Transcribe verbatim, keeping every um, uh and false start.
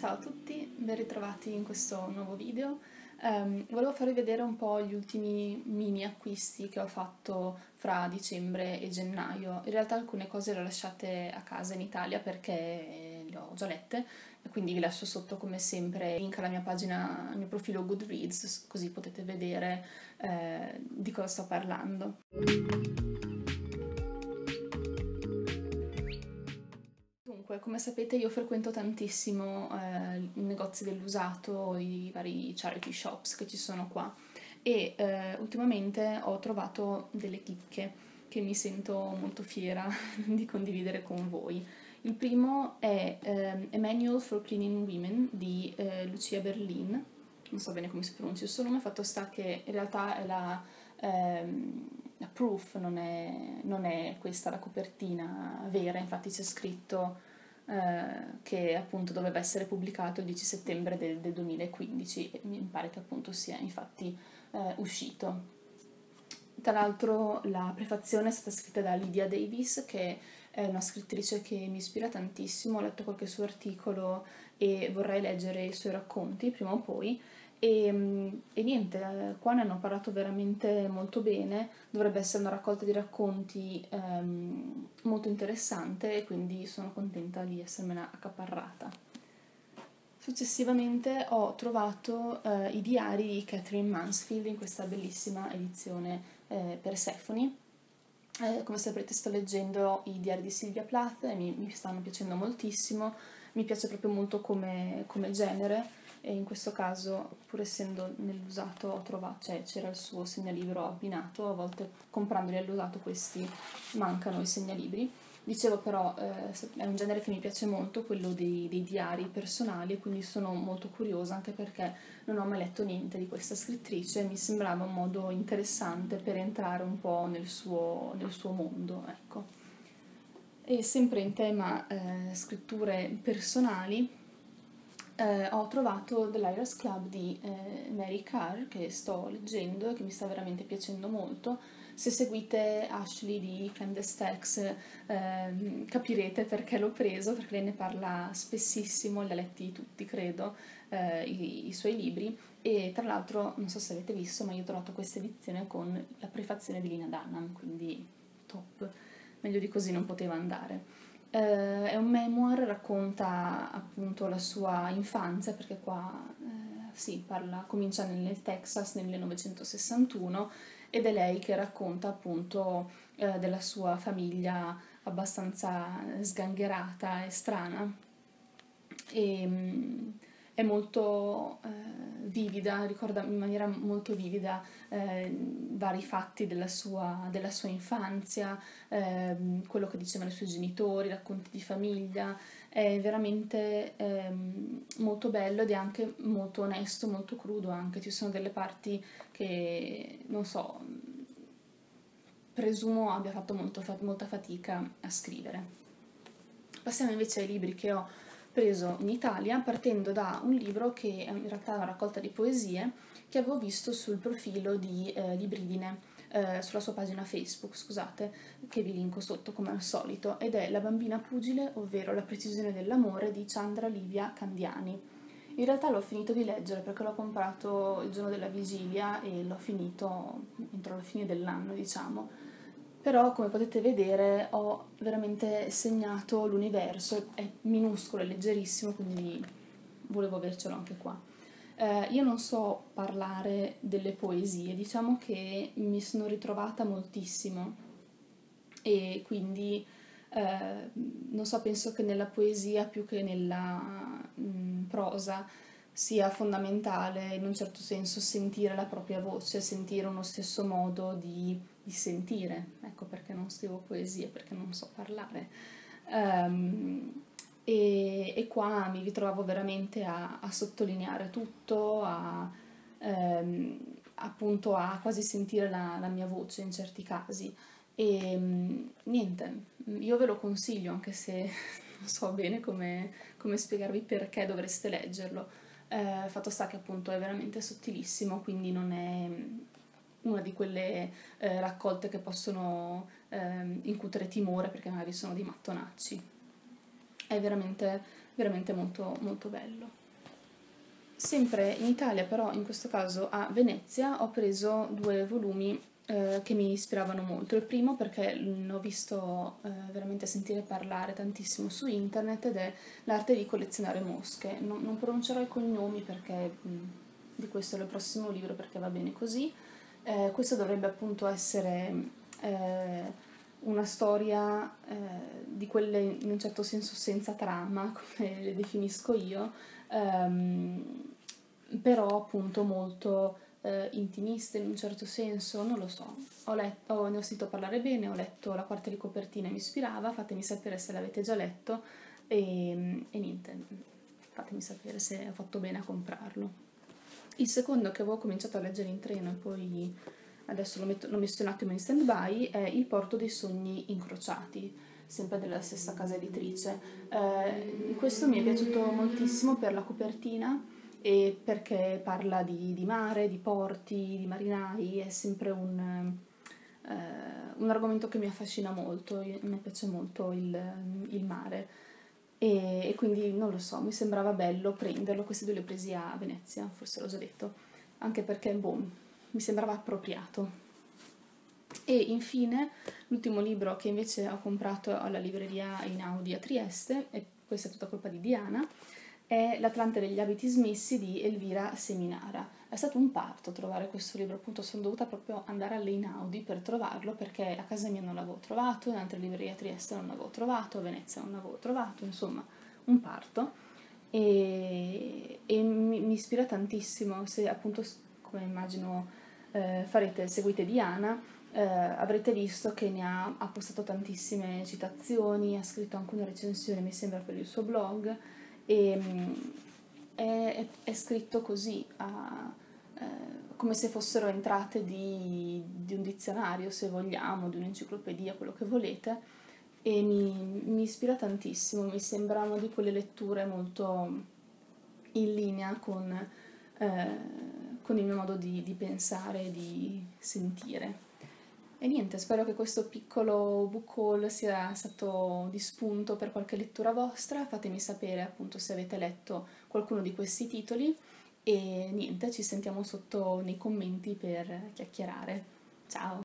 Ciao a tutti, ben ritrovati in questo nuovo video. Um, volevo farvi vedere un po' gli ultimi mini acquisti che ho fatto fra dicembre e gennaio. In realtà alcune cose le ho lasciate a casa in Italia perché le ho già lette, quindi vi lascio sotto come sempre il link alla mia pagina, al mio profilo Goodreads, così potete vedere eh, di cosa sto parlando. Come sapete io frequento tantissimo eh, i negozi dell'usato, i vari charity shops che ci sono qua e eh, ultimamente ho trovato delle chicche che mi sento molto fiera di condividere con voi. Il primo è eh, A Manual for Cleaning Women di eh, Lucia Berlin, non so bene come si pronuncia il suo nome, fatto sta che in realtà è la... Ehm, La proof non è, non è questa la copertina vera, infatti c'è scritto eh, che appunto doveva essere pubblicato il dieci settembre del, del duemilaquindici e mi pare che appunto sia infatti eh, uscito. Tra l'altro la prefazione è stata scritta da Lydia Davis, che è una scrittrice che mi ispira tantissimo, ho letto qualche suo articolo e vorrei leggere i suoi racconti prima o poi. E, e niente, qua ne hanno parlato veramente molto bene, dovrebbe essere una raccolta di racconti ehm, molto interessante e quindi sono contenta di essermela accaparrata. Successivamente ho trovato eh, i diari di Katherine Mansfield in questa bellissima edizione eh, Persephone. Eh, come saprete sto leggendo i diari di Sylvia Plath e mi, mi stanno piacendo moltissimo, mi piace proprio molto come, come genere. E in questo caso, pur essendo nell'usato, ho trovato, cioè c'era il suo segnalibro abbinato, a volte comprandoli all'usato questi mancano i segnalibri. Dicevo però, eh, è un genere che mi piace molto, quello dei, dei diari personali, e quindi sono molto curiosa anche perché non ho mai letto niente di questa scrittrice, mi sembrava un modo interessante per entrare un po' nel suo, nel suo mondo, ecco. E sempre in tema eh, scritture personali, Eh, ho trovato The Liars Club di eh, Mary Karr, che sto leggendo e che mi sta veramente piacendo molto. Se seguite Ashley di Clandestacks eh, capirete perché l'ho preso, perché lei ne parla spessissimo, li ha letti tutti credo, eh, i, i suoi libri, e tra l'altro non so se avete visto ma io ho trovato questa edizione con la prefazione di Lena Dunham, quindi top, meglio di così non poteva andare. Uh, è un memoir, racconta appunto la sua infanzia, perché qua uh, sì, parla, comincia nel Texas nel millenovecentosessantuno ed è lei che racconta appunto uh, della sua famiglia abbastanza sgangherata e strana e um, è molto uh, vivida, ricorda in maniera molto vivida uh, vari fatti della sua, della sua infanzia, ehm, quello che dicevano i suoi genitori, racconti di famiglia, è veramente ehm, molto bello ed è anche molto onesto, molto crudo anche, ci sono delle parti che, non so, presumo abbia fatto molto, molta fatica a scrivere. Passiamo invece ai libri che ho preso in Italia, partendo da un libro che in realtà è una raccolta di poesie che avevo visto sul profilo di eh, Libridine, eh, sulla sua pagina Facebook, scusate, che vi linko sotto come al solito, ed è La bambina pugile, ovvero La precisione dell'amore di Chandra Livia Candiani. In realtà l'ho finito di leggere perché l'ho comprato il giorno della vigilia e l'ho finito entro la fine dell'anno, diciamo. Però, come potete vedere, ho veramente segnato l'universo, è minuscolo, è leggerissimo, quindi volevo avercelo anche qua. Eh, io non so parlare delle poesie, diciamo che mi sono ritrovata moltissimo e quindi, eh, non so, penso che nella poesia più che nella mh, prosa sia fondamentale in un certo senso sentire la propria voce, sentire uno stesso modo di... di sentire, ecco perché non scrivo poesie, perché non so parlare. Um, e, e qua mi ritrovavo veramente a, a sottolineare tutto, a, um, appunto a quasi sentire la, la mia voce in certi casi. E um, niente, io ve lo consiglio, anche se non so bene come, come spiegarvi perché dovreste leggerlo. Uh, fatto sta che appunto è veramente sottilissimo, quindi non è una di quelle eh, raccolte che possono eh, incutere timore perché magari sono di mattonacci. È veramente veramente molto, molto bello. Sempre in Italia, però in questo caso a Venezia, ho preso due volumi eh, che mi ispiravano molto. Il primo perché l'ho visto eh, veramente sentire parlare tantissimo su internet ed è L'arte di collezionare mosche. Non, non pronuncerò i cognomi perché mh, di questo è il prossimo libro, perché va bene così. Eh, questo dovrebbe appunto essere eh, una storia eh, di quelle in un certo senso senza trama, come le definisco io, ehm, però appunto molto eh, intimiste in un certo senso, non lo so. Ho letto, oh, ne ho sentito parlare bene, ho letto la parte di copertina e mi ispirava, fatemi sapere se l'avete già letto e, e niente, fatemi sapere se ho fatto bene a comprarlo. Il secondo che avevo cominciato a leggere in treno e poi adesso l'ho messo un attimo in stand-by, è Il porto dei sogni incrociati, sempre della stessa casa editrice. Eh, questo mi è piaciuto moltissimo per la copertina e perché parla di, di mare, di porti, di marinai, è sempre un, eh, un argomento che mi affascina molto, a me piace molto il, il mare e, e quindi non lo so, mi sembrava bello prenderlo. Questi due li ho presi a Venezia, forse l'ho già detto, anche perché boh, mi sembrava appropriato. E infine l'ultimo libro che invece ho comprato alla libreria Einaudi a Trieste, e questa è tutta colpa di Diana, è L'Atlante degli abiti smessi di Elvira Seminara. È stato un parto trovare questo libro, appunto sono dovuta proprio andare alle Einaudi per trovarlo, perché a casa mia non l'avevo trovato, in altre librerie a Trieste non l'avevo trovato, a Venezia non l'avevo trovato, insomma un parto, e, e mi, mi ispira tantissimo. Se appunto, come immagino Eh, farete, seguite Diana, eh, avrete visto che ne ha, ha postato tantissime citazioni, ha scritto anche una recensione mi sembra per il suo blog, e mh, è, è scritto così, a, eh, come se fossero entrate di, di un dizionario, se vogliamo, di un'enciclopedia, quello che volete, e mi, mi ispira tantissimo. Mi sembra una di quelle letture molto in linea con eh, con il mio modo di, di pensare, di sentire. E niente, spero che questo piccolo book haul sia stato di spunto per qualche lettura vostra. Fatemi sapere appunto se avete letto qualcuno di questi titoli e niente, ci sentiamo sotto nei commenti per chiacchierare. Ciao!